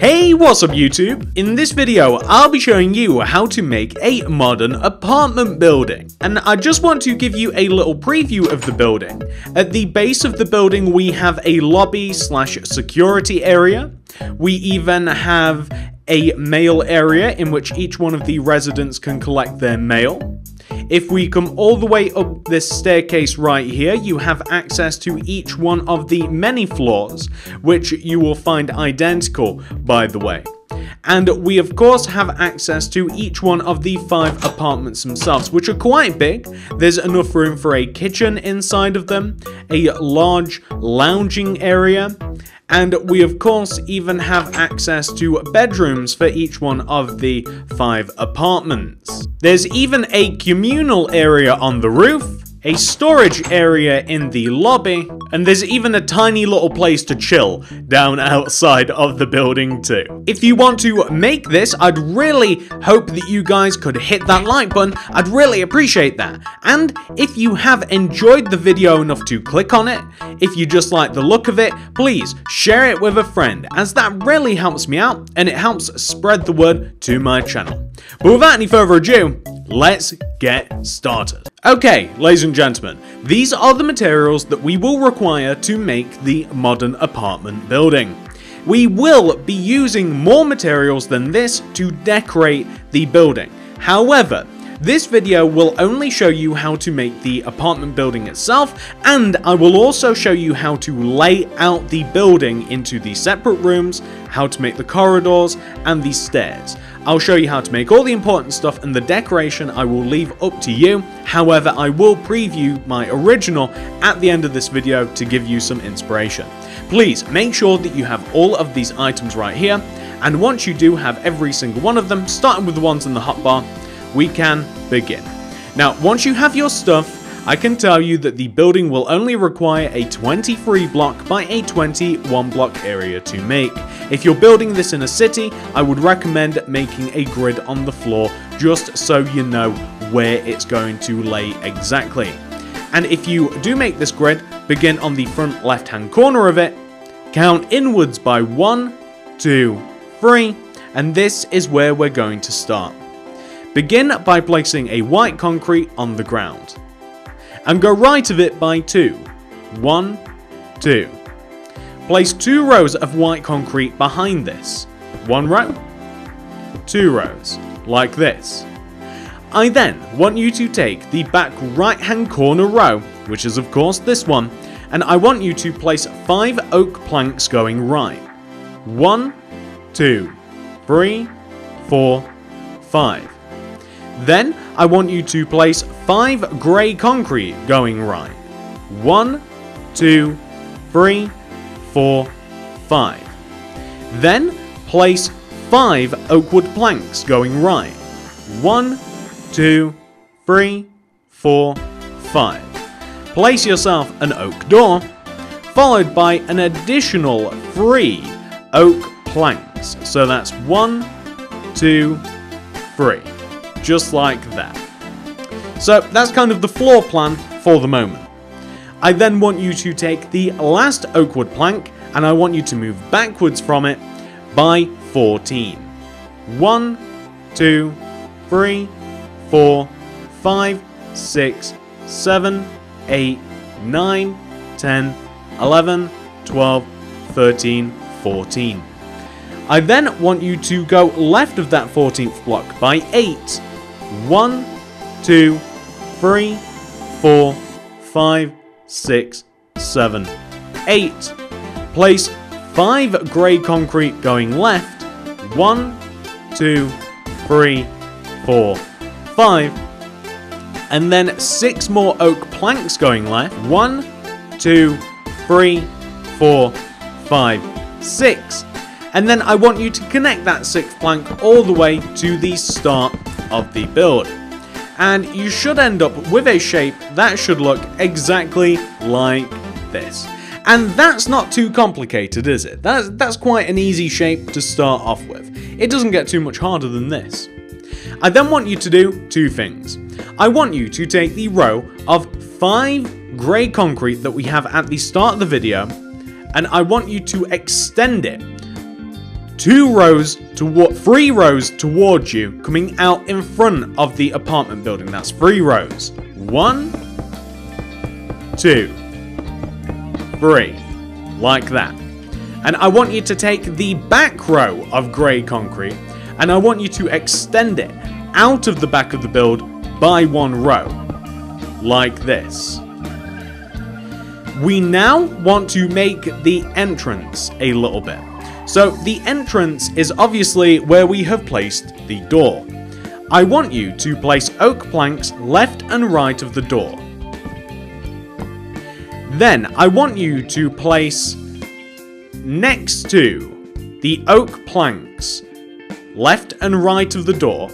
Hey, what's up YouTube? In this video, I'll be showing you how to make a modern apartment building. And I just want to give you a little preview of the building. At the base of the building, we have a lobby slash security area. We even have a mail area in which each one of the residents can collect their mail. If we come all the way up this staircase right here, you have access to each one of the many floors, which you will find identical, by the way. And we of course have access to each one of the 5 apartments themselves, which are quite big. There's enough room for a kitchen inside of them, a large lounging area, and we of course even have access to bedrooms for each one of the 5 apartments. There's even a communal area on the roof, a storage area in the lobby, and there's even a tiny little place to chill down outside of the building too. If you want to make this, I'd really hope that you guys could hit that like button. I'd really appreciate that. And if you have enjoyed the video enough to click on it, if you just like the look of it, please share it with a friend, as that really helps me out and it helps spread the word to my channel. But without any further ado, let's get started. Okay, ladies and gentlemen, these are the materials that we will require to make the modern apartment building. We will be using more materials than this to decorate the building. However, this video will only show you how to make the apartment building itself, and I will also show you how to lay out the building into the separate rooms, how to make the corridors and the stairs. I'll show you how to make all the important stuff, and the decoration I will leave up to you. However, I will preview my original at the end of this video to give you some inspiration. Please make sure that you have all of these items right here, and once you do have every single one of them, starting with the ones in the hotbar, we can begin. Now, once you have your stuff, I can tell you that the building will only require a 23 block by a 21 block area to make. If you're building this in a city, I would recommend making a grid on the floor just so you know where it's going to lay exactly. And if you do make this grid, begin on the front left-hand corner of it, count inwards by 1, 2, 3, and this is where we're going to start. Begin by placing a white concrete on the ground, and go right of it by 2, 1, 2. Place 2 rows of white concrete behind this, 1 row, 2 rows, like this. I then want you to take the back right hand corner row, which is of course this one, and I want you to place 5 oak planks going right, 1, 2, 3, 4, 5. Then, I want you to place 5 grey concrete going right. 1, 2, 3, 4, 5. Then, place 5 oak wood planks going right. 1, 2, 3, 4, 5. Place yourself an oak door, followed by an additional 3 oak planks. So that's 1, 2, 3. Just like that. So that's kind of the floor plan for the moment. I then want you to take the last oak wood plank, and I want you to move backwards from it by 14. 1, 2, 3, 4, 5, 6, 7, 8, 9, 10, 11, 12, 13, 14. I then want you to go left of that 14th block by 8. 1, 2, 3, 4, 5, 6, 7, 8. Place 5 grey concrete going left. 1, 2, 3, 4, 5. And then 6 more oak planks going left. 1, 2, 3, 4, 5, 6. And then I want you to connect that 6th plank all the way to the start of the build, and you should end up with a shape that should look exactly like this. And that's not too complicated, is it? That's quite an easy shape to start off with. It doesn't get too much harder than this. I then want you to do 2 things. I want you to take the row of 5 grey concrete that we have at the start of the video, and I want you to extend it three rows towards you, coming out in front of the apartment building. That's 3 rows. 1, 2, 3. Like that. And I want you to take the back row of grey concrete, and I want you to extend it out of the back of the build by 1 row. Like this. We now want to make the entrance a little bit. So the entrance is obviously where we have placed the door. I want you to place oak planks left and right of the door. Then I want you to place next to the oak planks left and right of the door.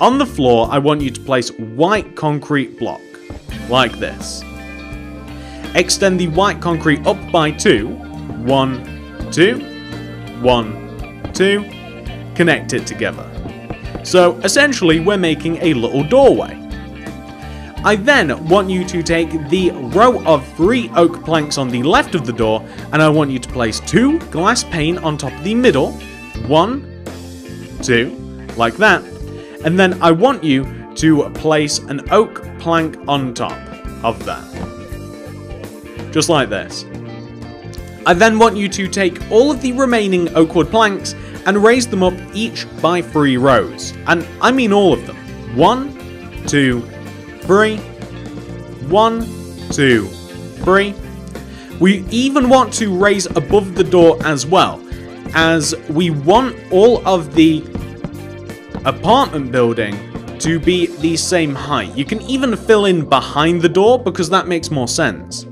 On the floor, I want you to place white concrete block, like this. Extend the white concrete up by 2, 1, 2, 1, 2, connect it together. So essentially we're making a little doorway. I then want you to take the row of 3 oak planks on the left of the door, and I want you to place 2 glass pane on top of the middle, 1, 2, like that, and then I want you to place an oak plank on top of that, just like this. I then want you to take all of the remaining oak wood planks and raise them up each by 3 rows, and I mean all of them, 1, 2, 3, 1, 2, 3. We even want to raise above the door as well, as we want all of the apartment building to be the same height. You can even fill in behind the door because that makes more sense.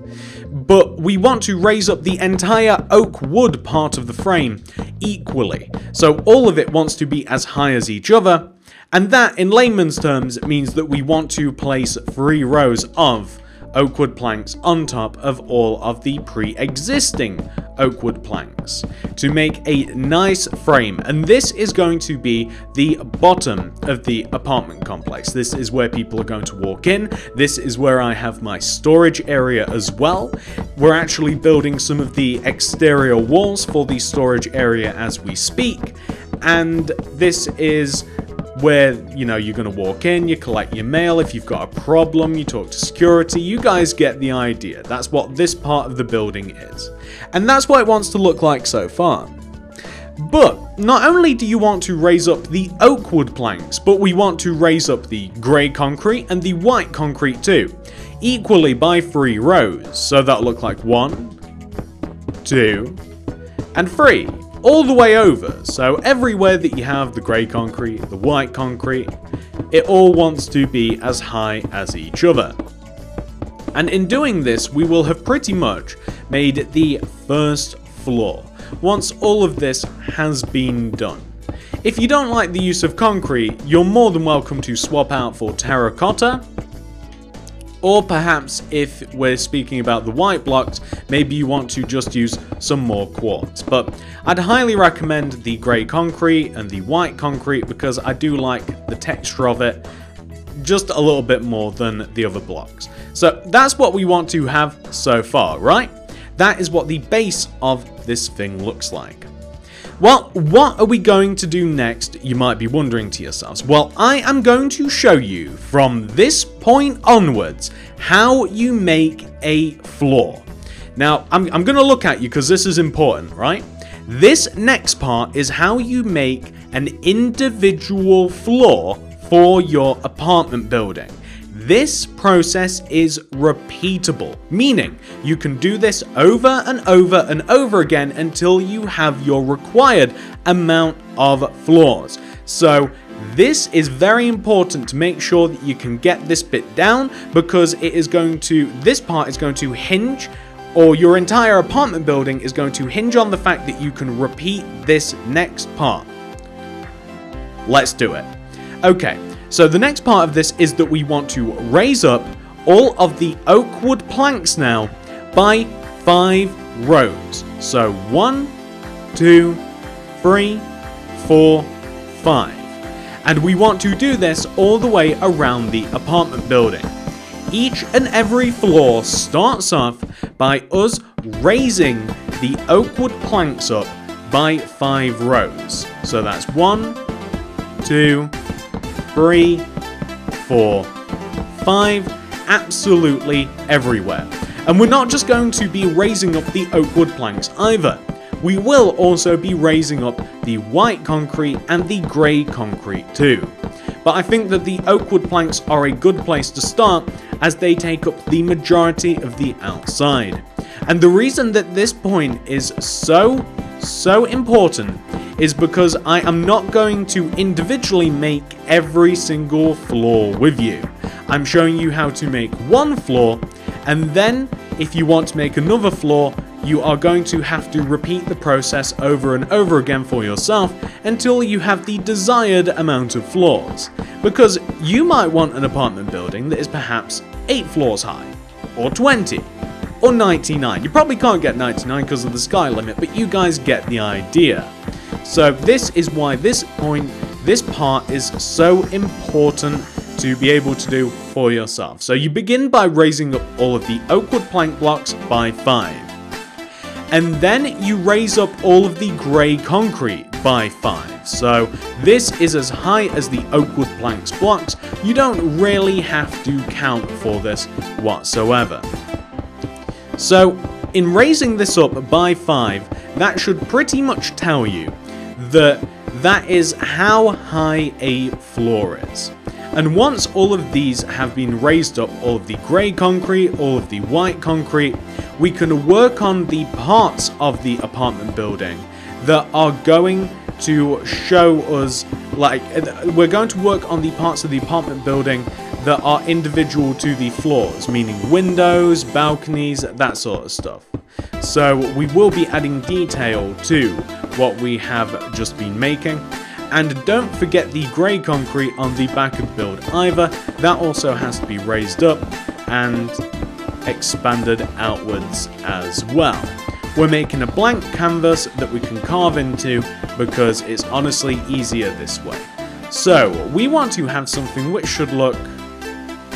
But we want to raise up the entire oak wood part of the frame equally. So all of it wants to be as high as each other. And that, in layman's terms, means that we want to place 3 rows of oak wood planks on top of all of the pre-existing oak wood planks to make a nice frame. And this is going to be the bottom of the apartment complex. This is where people are going to walk in. This is where I have my storage area as well. We're actually building some of the exterior walls for the storage area as we speak. And this is where, you know, you're going to walk in, you collect your mail, if you've got a problem, you talk to security, you guys get the idea. That's what this part of the building is. And that's what it wants to look like so far. But not only do you want to raise up the oak wood planks, but we want to raise up the grey concrete and the white concrete too, equally by 3 rows. So that'll look like 1, 2, and 3. All the way over, so everywhere that you have the grey concrete, the white concrete, it all wants to be as high as each other. And in doing this, we will have pretty much made the first floor, once all of this has been done. If you don't like the use of concrete, you're more than welcome to swap out for terracotta, or perhaps if we're speaking about the white blocks, maybe you want to just use some more quartz. But I'd highly recommend the grey concrete and the white concrete because I do like the texture of it just a little bit more than the other blocks. So that's what we want to have so far, right? That is what the base of this thing looks like. Well, what are we going to do next, you might be wondering to yourselves. Well, I am going to show you from this point onwards how you make a floor. Now, I'm going to look at you because this is important, right? This next part is how you make an individual floor for your apartment building. This process is repeatable, meaning you can do this over and over and over again until you have your required amount of floors. So this is very important to make sure that you can get this bit down because it is going to, this part is going to hinge, or your entire apartment building is going to hinge on the fact that you can repeat this next part. Let's do it. Okay. So the next part of this is that we want to raise up all of the oak wood planks now by 5 rows. So 1, 2, 3, 4, 5. And we want to do this all the way around the apartment building. Each and every floor starts off by us raising the oak wood planks up by 5 rows. So that's 1, 2, 3, 4, 5, absolutely everywhere. And we're not just going to be raising up the oak wood planks either. We will also be raising up the white concrete and the grey concrete too. But I think that the oak wood planks are a good place to start as they take up the majority of the outside. And the reason that this point is so important is because I am not going to individually make every single floor with you. I'm showing you how to make one floor, and then if you want to make another floor, you are going to have to repeat the process over and over again for yourself until you have the desired amount of floors. Because you might want an apartment building that is perhaps 8 floors high, or 20, or 99. You probably can't get 99 because of the sky limit, but you guys get the idea. So this is why this part is so important to be able to do for yourself. So you begin by raising up all of the oak wood plank blocks by 5. And then you raise up all of the grey concrete by 5. So this is as high as the oak wood planks blocks. You don't really have to count for this whatsoever. So in raising this up by 5, that should pretty much tell you that that is how high a floor is. And once all of these have been raised up, all of the grey concrete, all of the white concrete, we can work on the parts of the apartment building that are going to show us, like, we're going to work on the parts of the apartment building that are individual to the floors, meaning windows, balconies, that sort of stuff. So we will be adding detail to what we have just been making. And don't forget the grey concrete on the back of the build either. That also has to be raised up and expanded outwards as well. We're making a blank canvas that we can carve into because it's honestly easier this way. So we want to have something which should look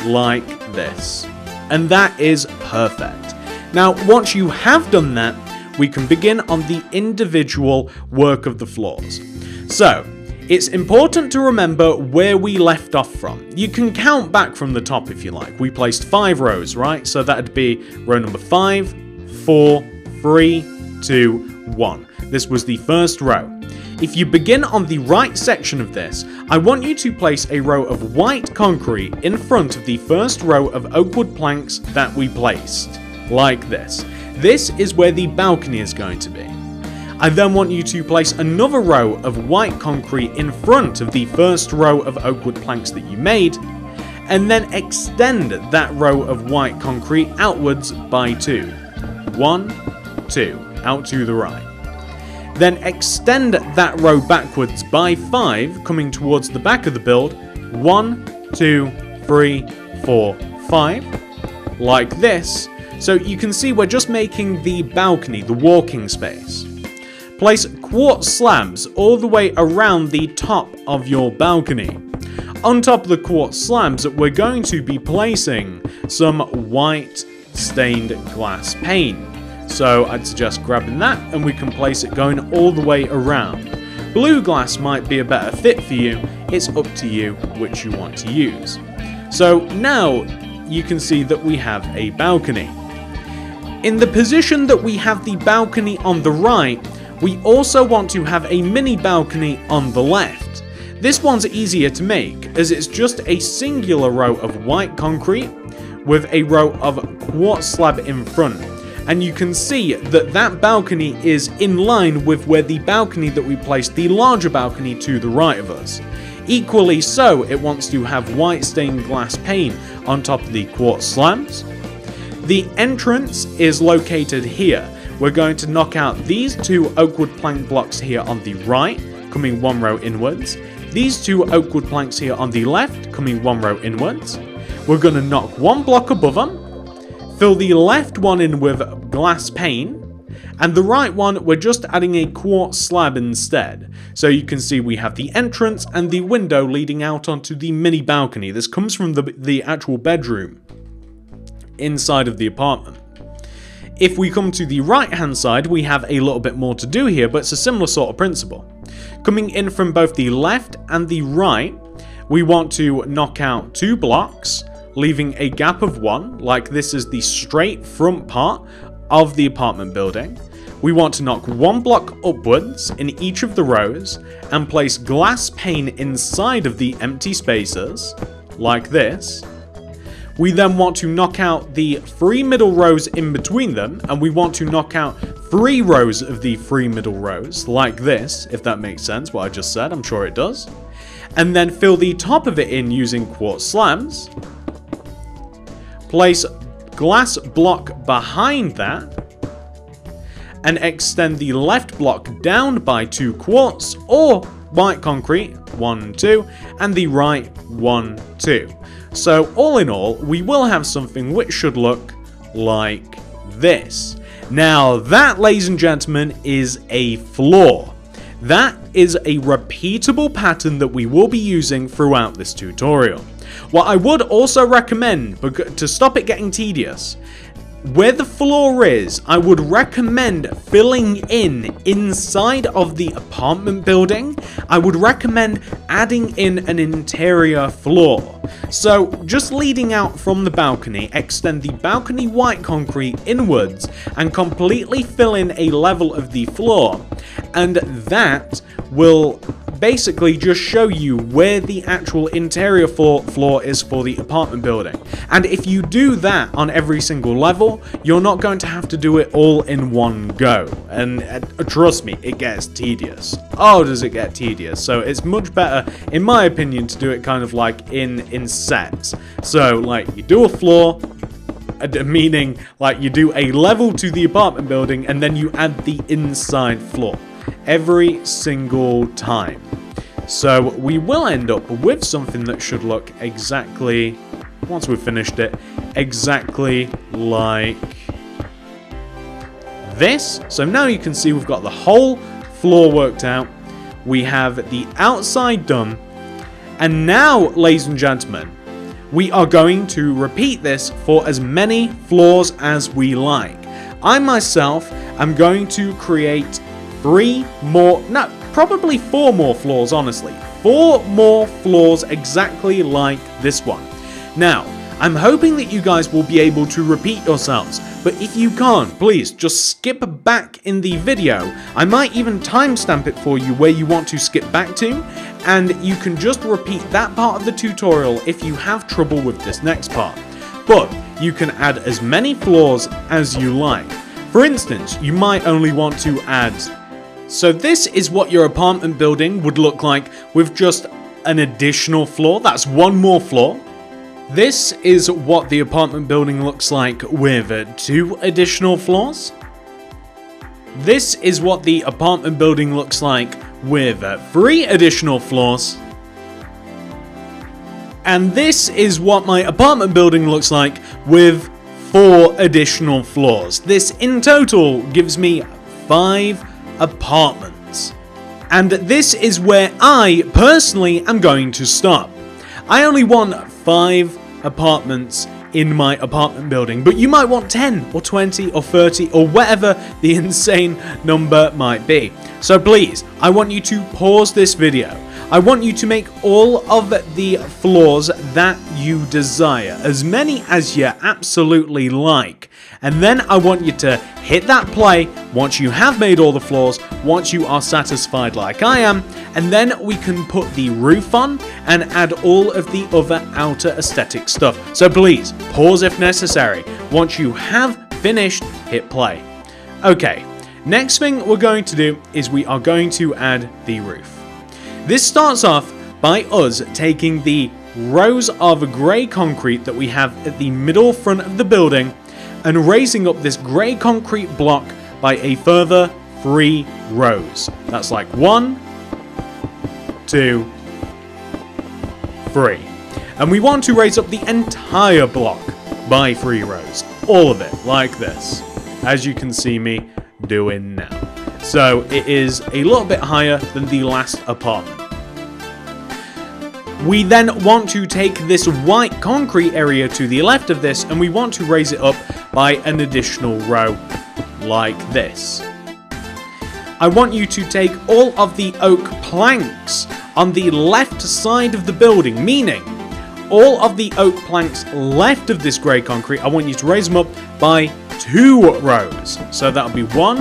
like this. And that is perfect. Now, once you have done that, we can begin on the individual work of the floors. So, it's important to remember where we left off from. You can count back from the top if you like. We placed 5 rows, right? So that'd be row number 5, 4, 3, 2, 1. This was the first row. If you begin on the right section of this, I want you to place a row of white concrete in front of the first row of oak wood planks that we placed, like this. This is where the balcony is going to be. I then want you to place another row of white concrete in front of the first row of oak wood planks that you made, and then extend that row of white concrete outwards by 2. 1, 2, out to the right. Then extend that row backwards by 5, coming towards the back of the build. 1, 2, 3, 4, 5, like this. So you can see we're just making the balcony, the walking space. Place quartz slabs all the way around the top of your balcony. On top of the quartz slabs, we're going to be placing some white stained glass pane. So I'd suggest grabbing that, and we can place it going all the way around. Blue glass might be a better fit for you. It's up to you which you want to use. So now you can see that we have a balcony. In the position that we have the balcony on the right, we also want to have a mini balcony on the left. This one's easier to make as it's just a singular row of white concrete with a row of quartz slab in front. And you can see that that balcony is in line with where the balcony that we placed, the larger balcony to the right of us. Equally so, it wants to have white stained glass pane on top of the quartz slabs. The entrance is located here. We're going to knock out these 2 oak wood plank blocks here on the right, coming 1 row inwards. These 2 oak wood planks here on the left, coming 1 row inwards. We're going to knock 1 block above them, fill the left one in with glass pane, and the right one we're just adding a quartz slab instead. So you can see we have the entrance and the window leading out onto the mini balcony. This comes from the actual bedroom inside of the apartment. If we come to the right hand side, we have a little bit more to do here, but it's a similar sort of principle. Coming in from both the left and the right, we want to knock out two blocks, leaving a gap of one, like this is the straight front part of the apartment building. We want to knock one block upwards in each of the rows and place glass pane inside of the empty spaces, like this. We then want to knock out the three middle rows in between them, and we want to knock out three rows of the three middle rows, like this, if that makes sense, what I just said, I'm sure it does. And then fill the top of it in using quartz slabs. Place glass block behind that, and extend the left block down by two quartz or white concrete, 1, 2, and the right, 1, 2. So all in all, we will have something which should look like this. Now that, ladies and gentlemen, is a floor. That is a repeatable pattern that we will be using throughout this tutorial. What I would also recommend, to stop it getting tedious, where the floor is, I would recommend filling in inside of the apartment building. I would recommend adding in an interior floor. So just leading out from the balcony, extend the balcony white concrete inwards and completely fill in a level of the floor. And that will basically just show you where the actual interior floor is for the apartment building. And if you do that on every single level, you're not going to have to do it all in one go. And trust me, it gets tedious. Oh, does it get tedious? So it's much better, in my opinion, to do it kind of like in sets. So like you do a floor, meaning like you do a level to the apartment building and then you add the inside floor every single time. So we will end up with something that should look exactly, once we've finished it, exactly like this. So now you can see we've got the whole floor worked out. We have the outside done. And now, ladies and gentlemen, we are going to repeat this for as many floors as we like. I myself am going to create probably four more floors, honestly. 4 more floors exactly like this one. Now, I'm hoping that you guys will be able to repeat yourselves, but if you can't, please just skip back in the video. I might even timestamp it for you where you want to skip back to, and you can just repeat that part of the tutorial if you have trouble with this next part. But you can add as many floors as you like. For instance, you might only want to add... So this is what your apartment building would look like with just an additional floor. That's 1 more floor. This is what the apartment building looks like with 2 additional floors. This is what the apartment building looks like with 3 additional floors. And this is what my apartment building looks like with 4 additional floors. This in total gives me 5 apartments. And this is where I personally am going to stop. I only want 5 apartments in my apartment building, but you might want 10 or 20 or 30 or whatever the insane number might be. So please, I want you to pause this video. I want you to make all of the floors that you desire, as many as you absolutely like. And then I want you to hit that play once you have made all the floors, once you are satisfied like I am, and then we can put the roof on and add all of the other outer aesthetic stuff. So please, pause if necessary. Once you have finished, hit play. Okay, next thing we're going to do is we are going to add the roof. This starts off by us taking the rows of grey concrete that we have at the middle front of the building and raising up this grey concrete block by a further 3 rows. That's like 1, 2, 3. And we want to raise up the entire block by 3 rows. All of it, like this, as you can see me doing now. So it is a little bit higher than the last apartment. We then want to take this white concrete area to the left of this and we want to raise it up by an additional row like this. I want you to take all of the oak planks on the left side of the building, meaning all of the oak planks left of this grey concrete, I want you to raise them up by 2 rows. So that'll be 1,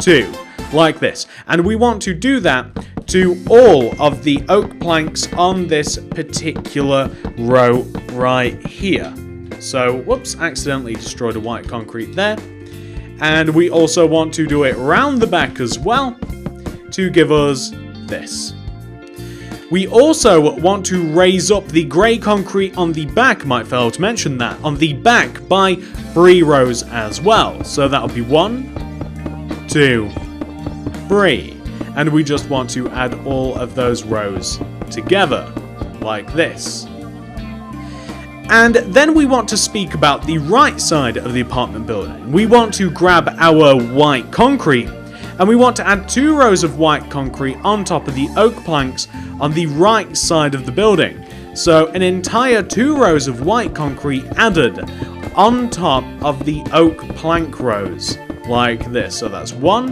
2, like this. And we want to do that to all of the oak planks on this particular row right here. So, whoops, accidentally destroyed a white concrete there. And we also want to do it round the back as well to give us this. We also want to raise up the grey concrete on the back, might fail to mention that, on the back by 3 rows as well. So that'll be 1, 2, 3. And we just want to add all of those rows together, like this. And then we want to speak about the right side of the apartment building. We want to grab our white concrete, and we want to add 2 rows of white concrete on top of the oak planks on the right side of the building. So an entire 2 rows of white concrete added on top of the oak plank rows, like this. So that's 1,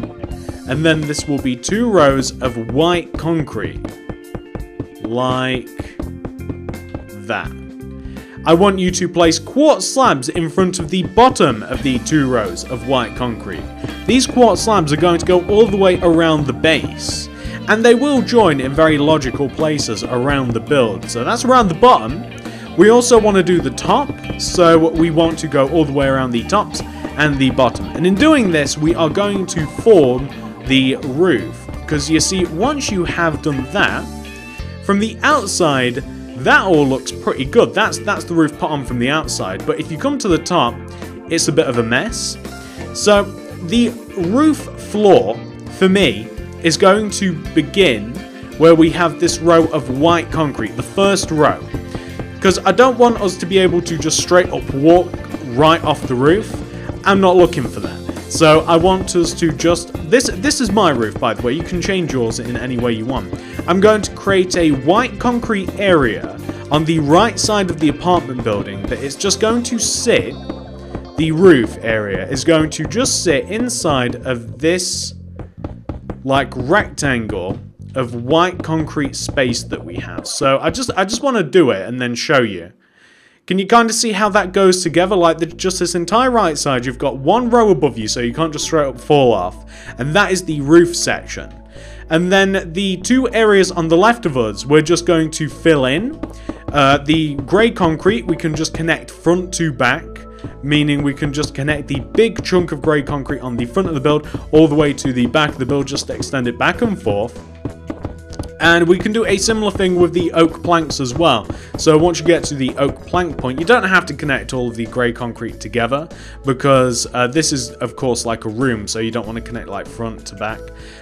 and then this will be 2 rows of white concrete, like that. I want you to place quartz slabs in front of the bottom of the 2 rows of white concrete. These quartz slabs are going to go all the way around the base, and they will join in very logical places around the build. So that's around the bottom. We also want to do the top, so we want to go all the way around the tops and the bottom. And in doing this, we are going to form the roof, because you see, once you have done that, from the outside, that all looks pretty good. That's the roof put on from the outside, but if you come to the top, it's a bit of a mess. So the roof floor, for me, is going to begin where we have this row of white concrete, the first row. Because I don't want us to be able to just straight up walk right off the roof. I'm not looking for that. So I want us to just... This is my roof, by the way. You can change yours in any way you want. I'm going to create a white concrete area on the right side of the apartment building that is just going to sit... The roof area is going to just sit inside of this, like, rectangle of white concrete space that we have. So I just want to do it and then show you. Can you kind of see how that goes together? Like, just this entire right side, you've got 1 row above you, so you can't just straight up fall off. And that is the roof section. And then the 2 areas on the left of us, we're just going to fill in. The grey concrete, we can just connect front to back, meaning we can just connect the big chunk of grey concrete on the front of the build all the way to the back of the build, just extend it back and forth. And we can do a similar thing with the oak planks as well. So once you get to the oak plank point, you don't have to connect all of the grey concrete together, because this is, of course, like a room, so you don't want to connect like front to back.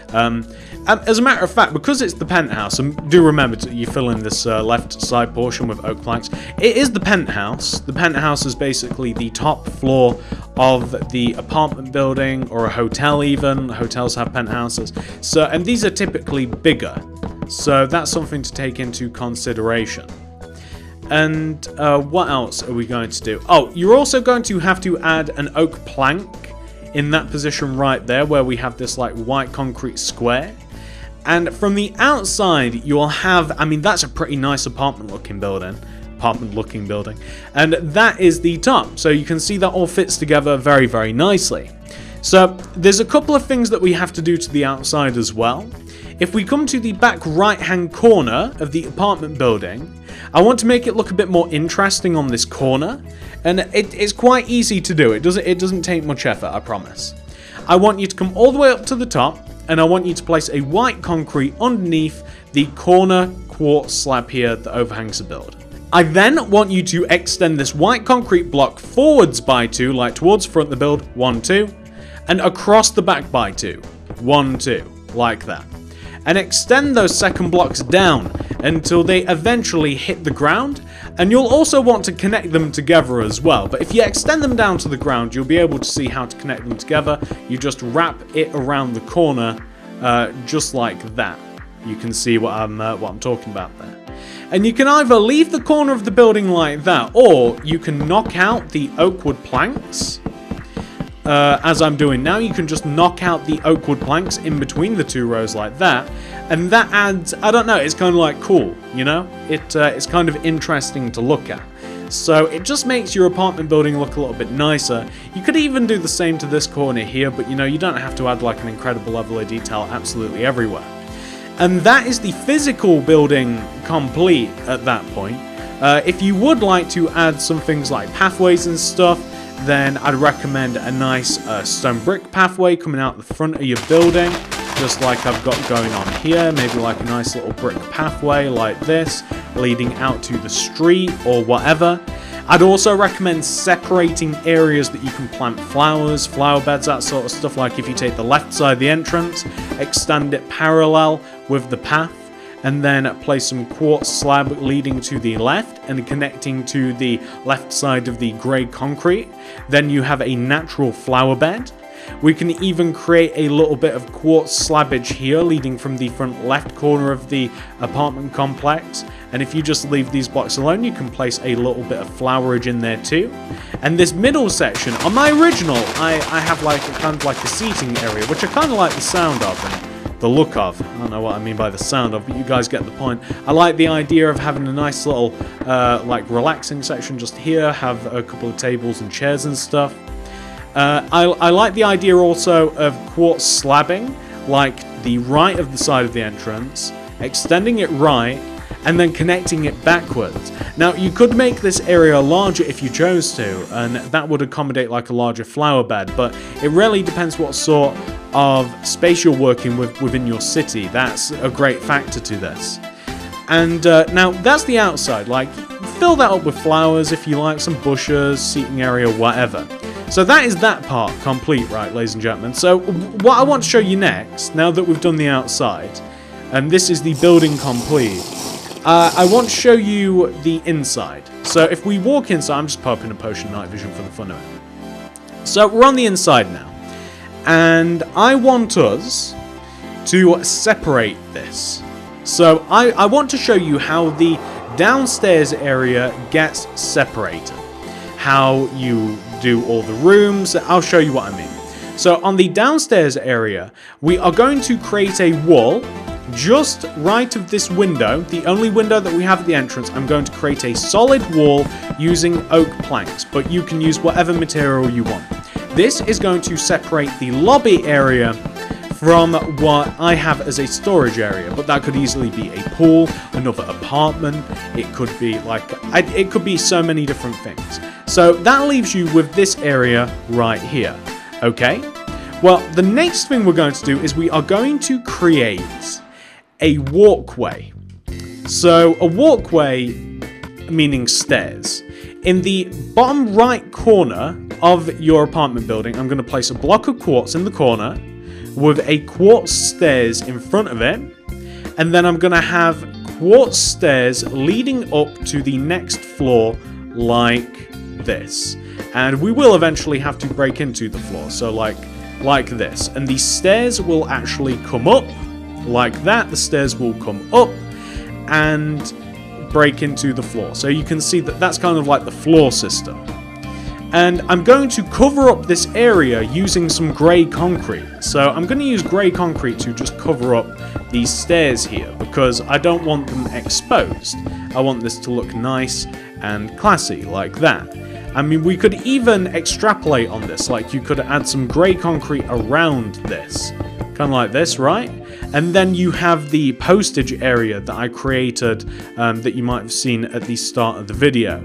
And as a matter of fact, because it's the penthouse, and do remember you fill in this left side portion with oak planks, it is the penthouse. The penthouse is basically the top floor of the apartment building, or a hotel even. Hotels have penthouses. So, and these are typically bigger. So that's something to take into consideration. And what else are we going to do? Oh, you're also going to have to add an oak plank in that position right there where we have this like white concrete square. And from the outside, you'll have, I mean, that's a pretty nice apartment looking building. And that is the top. So you can see that all fits together very, very nicely. So there's a couple of things that we have to do to the outside as well. If we come to the back right-hand corner of the apartment building, I want to make it look a bit more interesting on this corner, and it's quite easy to do. It doesn't take much effort, I promise. I want you to come all the way up to the top, and I want you to place a white concrete underneath the corner quartz slab here that overhangs the build. I then want you to extend this white concrete block forwards by 2, like towards front of the build, 1, 2, and across the back by 2, 1, 2, like that. And extend those second blocks down until they eventually hit the ground, and you'll also want to connect them together as well. But if you extend them down to the ground, you'll be able to see how to connect them together. You just wrap it around the corner just like that. you can see what I'm talking about there. And you can either leave the corner of the building like that, or you can knock out the oak wood planks. As I'm doing now, you can just knock out the oak wood planks in between the two rows like that, and that adds, I don't know, it's kind of like cool, you know? It's kind of interesting to look at. So it just makes your apartment building look a little bit nicer. You could even do the same to this corner here, but you know, you don't have to add like an incredible level of detail absolutely everywhere. And that is the physical building complete at that point. If you would like to add some things like pathways and stuff, then I'd recommend a nice stone brick pathway coming out the front of your building, just like I've got going on here, maybe like a nice little brick pathway like this, leading out to the street or whatever. I'd also recommend separating areas that you can plant flowers, flower beds, that sort of stuff. Like if you take the left side of the entrance, extend it parallel with the path, and then place some quartz slab leading to the left and connecting to the left side of the grey concrete. Then you have a natural flower bed. We can even create a little bit of quartz slabbage here leading from the front left corner of the apartment complex. And if you just leave these blocks alone, you can place a little bit of flowerage in there too. And this middle section, on my original, I have like kind of like a seating area, which I kind of like the sound of and the look of. I don't know what I mean by the sound of, but you guys get the point. I like the idea of having a nice little like relaxing section just here, have a couple of tables and chairs and stuff. I like the idea also of quartz slabbing, like the right of the side of the entrance, extending it right, and then connecting it backwards. Now, you could make this area larger if you chose to, and that would accommodate like a larger flower bed, but it really depends what sort of space you're working with within your city. That's a great factor to this. And now, that's the outside. Like, fill that up with flowers if you like, some bushes, seating area, whatever. So that is that part complete, right, ladies and gentlemen. So what I want to show you next, now that we've done the outside, and this is the building complete, I want to show you the inside. So if we walk inside, I'm just popping a potion night vision for the fun of it. So we're on the inside now. And I want us to separate this. So I want to show you how the downstairs area gets separated. How you do all the rooms. I'll show you what I mean. So on the downstairs area, we are going to create a wall just right of this window, the only window that we have at the entrance. I'm going to create a solid wall using oak planks, but you can use whatever material you want. This is going to separate the lobby area from what I have as a storage area, but that could easily be a pool, another apartment, it could be like, it could be so many different things. So that leaves you with this area right here, okay? Well, the next thing we're going to do is we are going to create a walkway. So a walkway meaning stairs. In the bottom right corner of your apartment building, I'm going to place a block of quartz in the corner with a quartz stairs in front of it, and then I'm going to have quartz stairs leading up to the next floor like this. And we will eventually have to break into the floor, so like this. And the stairs will actually come up like that. The stairs will come up and break into the floor. So you can see that that's kind of like the floor system. And I'm going to cover up this area using some grey concrete. So I'm going to use grey concrete to just cover up these stairs here, because I don't want them exposed. I want this to look nice and classy, like that. I mean, we could even extrapolate on this. Like, you could add some grey concrete around this. Kind of like this, right? And then you have the postage area that I created that you might have seen at the start of the video.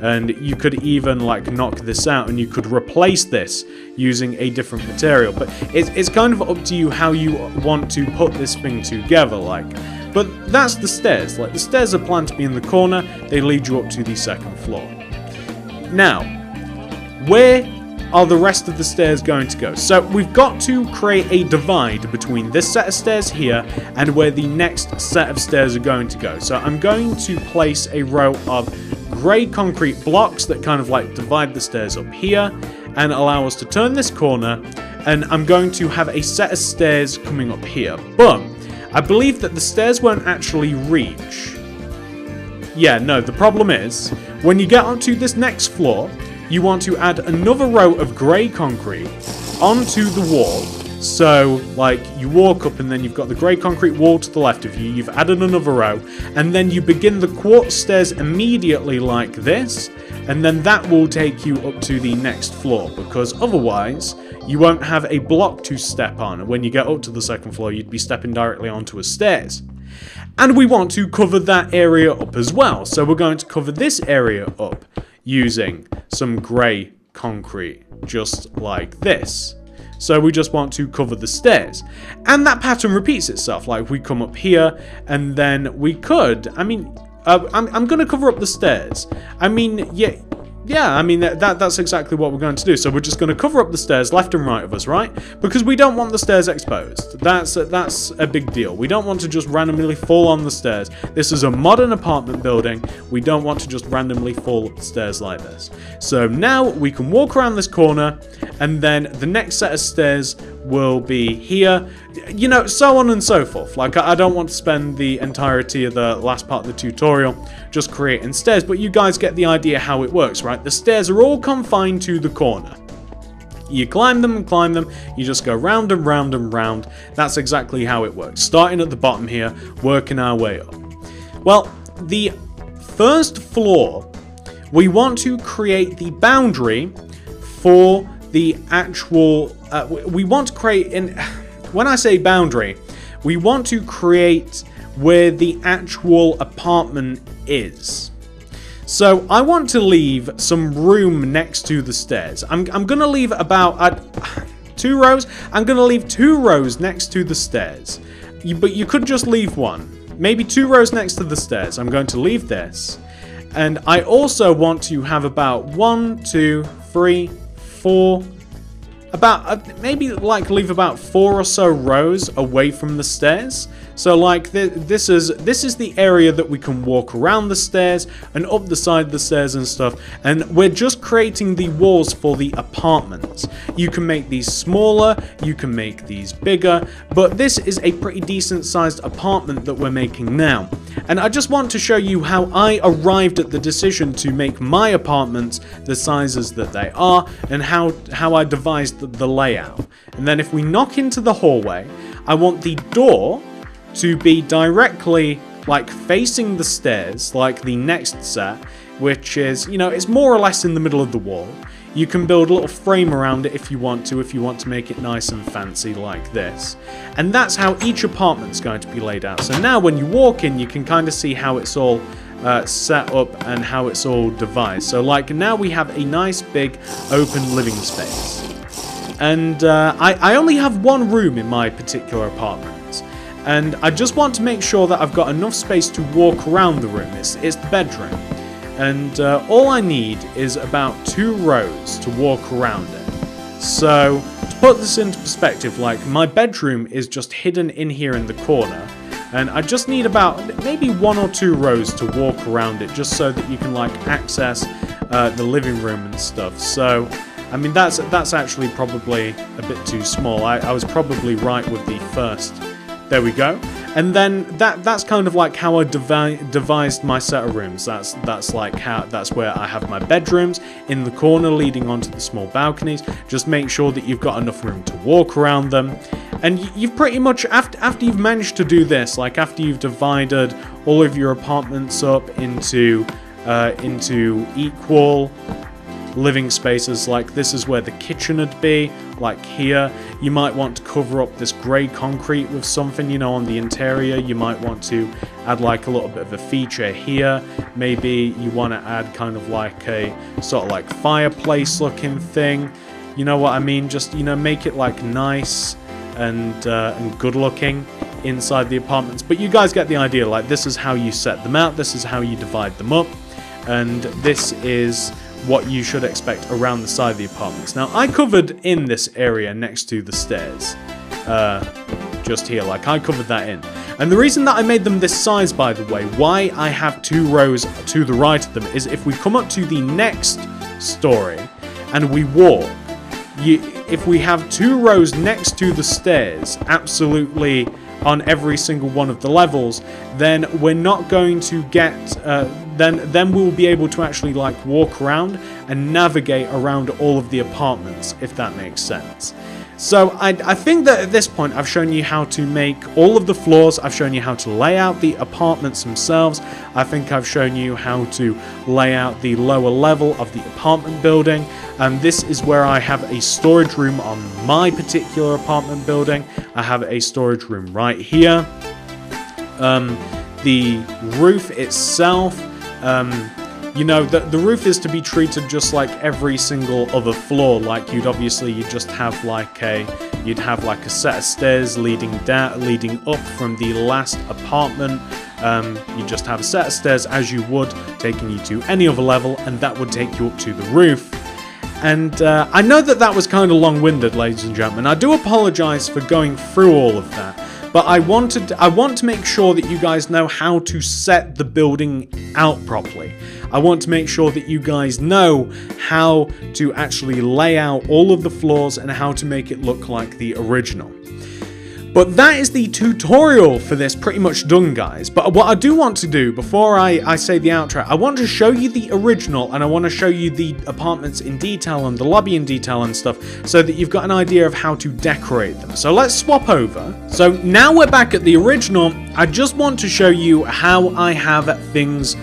And you could even like knock this out, and you could replace this using a different material. But it's kind of up to you how you want to put this thing together. Like, but that's the stairs. Like, the stairs are planned to be in the corner. They lead you up to the second floor. Now, where are the rest of the stairs going to go? So we've got to create a divide between this set of stairs here and where the next set of stairs are going to go. So I'm going to place a row of grey concrete blocks that kind of like divide the stairs up here and allow us to turn this corner, and I'm going to have a set of stairs coming up here. But I believe that the stairs won't actually reach. Yeah, no, the problem is, when you get onto this next floor, you want to add another row of grey concrete onto the wall. So, like, you walk up and then you've got the grey concrete wall to the left of you, you've added another row, and then you begin the quartz stairs immediately like this, and then that will take you up to the next floor, because otherwise, you won't have a block to step on, and when you get up to the second floor, you'd be stepping directly onto a stairs. And we want to cover that area up as well, so we're going to cover this area up using some grey concrete, just like this. So we just want to cover the stairs. And that pattern repeats itself. Like, we come up here, and then we could... I mean, I'm going to cover up the stairs. I mean, that's exactly what we're going to do. So we're just going to cover up the stairs left and right of us, right? Because we don't want the stairs exposed. That's a big deal. We don't want to just randomly fall on the stairs. This is a modern apartment building. We don't want to just randomly fall up the stairs like this. So now we can walk around this corner, and then the next set of stairs will be here, you know, so on and so forth. Like, I don't want to spend the entirety of the last part of the tutorial just creating stairs, but you guys get the idea how it works, right? The stairs are all confined to the corner. You climb them, you just go round and round and round. That's exactly how it works. Starting at the bottom here, working our way up. Well, the first floor, we want to create the boundary for the actual... we want to create... When I say boundary, we want to create where the actual apartment is. So I want to leave some room next to the stairs. I'm going to leave about 2 rows. I'm going to leave 2 rows next to the stairs. But you could just leave one. Maybe 2 rows next to the stairs. I'm going to leave this. And I also want to have about 1, 2, 3, 4... maybe like leave about 4 or so rows away from the stairs. So like this is the area that we can walk around the stairs and up the side of the stairs and stuff. And we're just creating the walls for the apartments. You can make these smaller, you can make these bigger, but this is a pretty decent sized apartment that we're making now. And I just want to show you how I arrived at the decision to make my apartments the sizes that they are and how I devised the layout. And then if we knock into the hallway, I want the door to be directly like facing the stairs, like the next set, which is, you know, it's more or less in the middle of the wall. You can build a little frame around it if you want to make it nice and fancy like this. And that's how each apartment's going to be laid out. So now when you walk in, you can kind of see how it's all set up and how it's all devised. So like now we have a nice big open living space. And I only have 1 room in my particular apartment. And I just want to make sure that I've got enough space to walk around the room. It's the bedroom. And all I need is about 2 rows to walk around it. So, to put this into perspective, like, my bedroom is just hidden in here in the corner. And I just need about maybe 1 or 2 rows to walk around it, just so that you can, like, access the living room and stuff. So... I mean, that's actually probably a bit too small. I was probably right with the first. There we go. And then that's kind of like how I devised my set of rooms. That's where I have my bedrooms in the corner leading onto the small balconies. Just make sure that you've got enough room to walk around them. And you've pretty much, after you've managed to do this, like after you've divided all of your apartments up into equal living spaces, like this is where the kitchen would be, like here. You might want to cover up this grey concrete with something, you know, on the interior. You might want to add like a little bit of a feature here. Maybe you want to add kind of like a sort of like fireplace looking thing. You know what I mean? Just, you know, make it like nice and good looking inside the apartments. But you guys get the idea, like this is how you set them out, this is how you divide them up, and this is what you should expect around the side of the apartments. Now, I covered in this area next to the stairs, just here, like I covered that in. And the reason that I made them this size, by the way, why I have 2 rows to the right of them, is if we come up to the next story and we walk, if we have 2 rows next to the stairs, absolutely on every single one of the levels, then we're not going to get then we'll be able to actually like walk around and navigate around all of the apartments, if that makes sense. So I think that at this point I've shown you how to make all of the floors, I've shown you how to lay out the apartments themselves, I think I've shown you how to lay out the lower level of the apartment building, and this is where I have a storage room on my particular apartment building. I have a storage room right here. The roof itself, you know, the roof is to be treated just like every single other floor. Like you'd just have like a set of stairs leading up from the last apartment. You just have a set of stairs as you would, taking you to any other level, and that would take you up to the roof. And I know that that was kind of long-winded, ladies and gentlemen. I do apologize for going through all of that. But I want to make sure that you guys know how to set the building out properly. I want to make sure that you guys know how to actually lay out all of the floors and how to make it look like the original. But that is the tutorial for this pretty much done, guys. But what I do want to do, before I say the outro, I want to show you the original, and I want to show you the apartments in detail and the lobby in detail and stuff, so that you've got an idea of how to decorate them. So let's swap over. So now we're back at the original. I just want to show you how I have things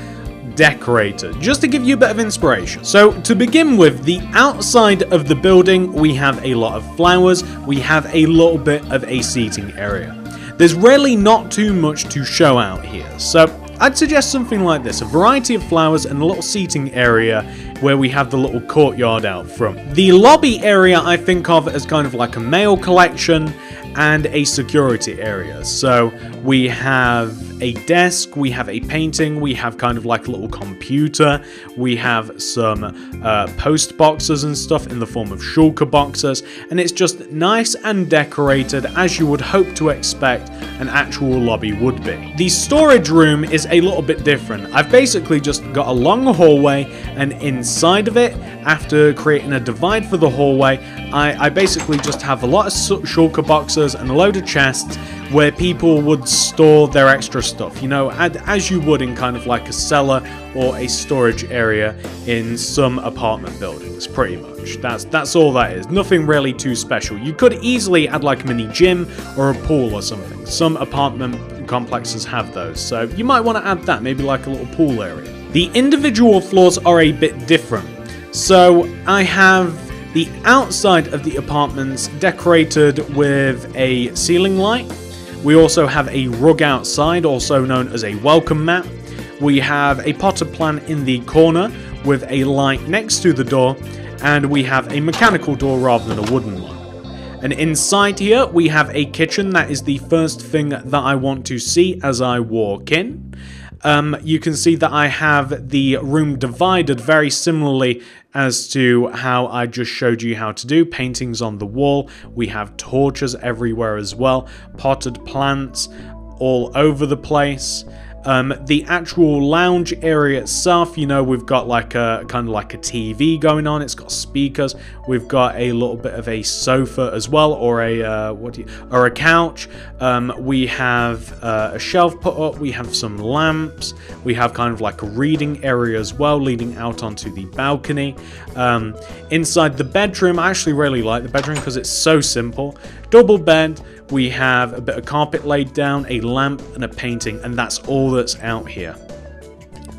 decorated, just to give you a bit of inspiration. So to begin with, the outside of the building, we have a lot of flowers, we have a little bit of a seating area. There's really not too much to show out here, so I'd suggest something like this, a variety of flowers and a little seating area where we have the little courtyard out front. The lobby area I think of as kind of like a mail collection and a security area. So we have a desk, we have a painting, we have kind of like a little computer, we have some post boxes and stuff in the form of shulker boxes, and it's just nice and decorated as you would hope to expect an actual lobby would be. The storage room is a little bit different. I've basically just got a long hallway, and inside of it, after creating a divide for the hallway, I basically just have a lot of shulker boxes and a load of chests where people would store their extra stuff, you know, as you would in kind of like a cellar or a storage area in some apartment buildings, pretty much. That's all that is, nothing really too special. You could easily add like a mini gym or a pool or something. Some apartment complexes have those, so you might want to add that, maybe like a little pool area. The individual floors are a bit different. So I have the outside of the apartments decorated with a ceiling light. We also have a rug outside, also known as a welcome mat. We have a potter plant in the corner with a light next to the door, and we have a mechanical door rather than a wooden one. And inside here we have a kitchen. That is the first thing that I want to see as I walk in. You can see that I have the room divided very similarly as to how I just showed you how to do. Paintings on the wall, we have torches everywhere as well, potted plants all over the place. The actual lounge area itself, you know, we've got like a kind of like a TV going on. It's got speakers. We've got a little bit of a sofa as well, or a couch. We have a shelf put up. We have some lamps. We have kind of like a reading area as well, leading out onto the balcony. Inside the bedroom, I actually really like the bedroom because it's so simple. Double bed. We have a bit of carpet laid down, a lamp and a painting, and that's all that's out here.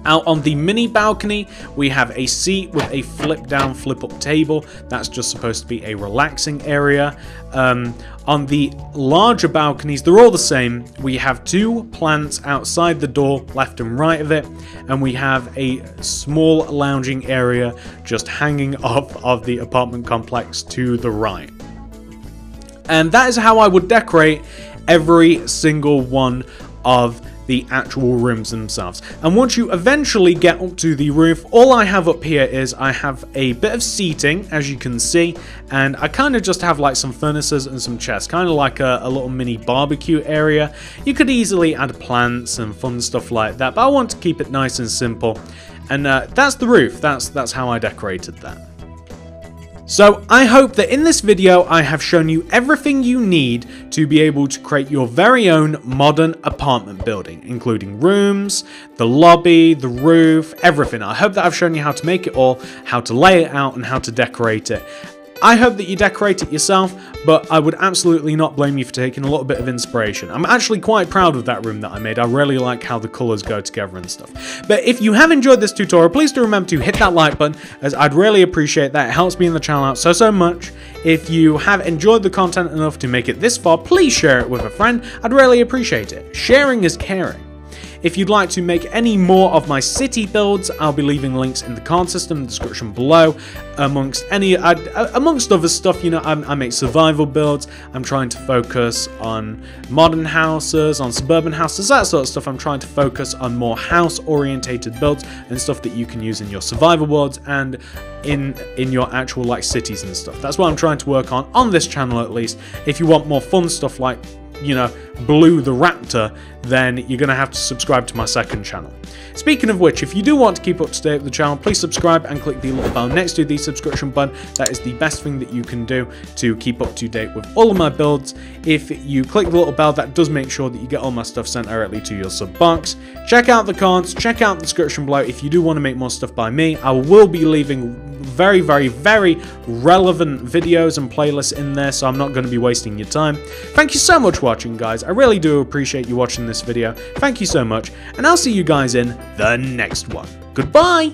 Out on the mini balcony, we have a seat with a flip down, flip up table. That's just supposed to be a relaxing area. On the larger balconies, they're all the same. We have two plants outside the door, left and right of it, and we have a small lounging area just hanging off of the apartment complex to the right. And that is how I would decorate every single one of the actual rooms themselves. And once you eventually get up to the roof, all I have up here is I have a bit of seating, as you can see, and I kind of just have like some furnaces and some chests, kind of like a little mini barbecue area. You could easily add plants and fun stuff like that, but I want to keep it nice and simple. And that's the roof. That's how I decorated that. So I hope that in this video I have shown you everything you need to be able to create your very own modern apartment building, including rooms, the lobby, the roof, everything. I hope that I've shown you how to make it all, how to lay it out, and how to decorate it. I hope that you decorate it yourself, but I would absolutely not blame you for taking a little bit of inspiration. I'm actually quite proud of that room that I made. I really like how the colours go together and stuff. But if you have enjoyed this tutorial, please do remember to hit that like button, as I'd really appreciate that. It helps me and the channel out so much. If you have enjoyed the content enough to make it this far, please share it with a friend. I'd really appreciate it. Sharing is caring. If you'd like to make any more of my city builds, I'll be leaving links in the card system in the description below. Amongst other stuff, you know, I make survival builds. I'm trying to focus on modern houses, on suburban houses, that sort of stuff. I'm trying to focus on more house-orientated builds and stuff that you can use in your survival worlds and in your actual, like, cities and stuff. That's what I'm trying to work on this channel at least. If you want more fun stuff like, you know, Blue the Raptor, then you're going to have to subscribe to my second channel. Speaking of which, if you do want to keep up to date with the channel, please subscribe and click the little bell next to the subscription button. That is the best thing that you can do to keep up to date with all of my builds. If you click the little bell, that does make sure that you get all my stuff sent directly to your sub box. Check out the cards, check out the description below if you do want to make more stuff by me. I will be leaving very, very, very relevant videos and playlists in there, so I'm not going to be wasting your time. Thank you so much for watching, guys. I really do appreciate you watching this video. Thank you so much, and I'll see you guys in the next one. Goodbye!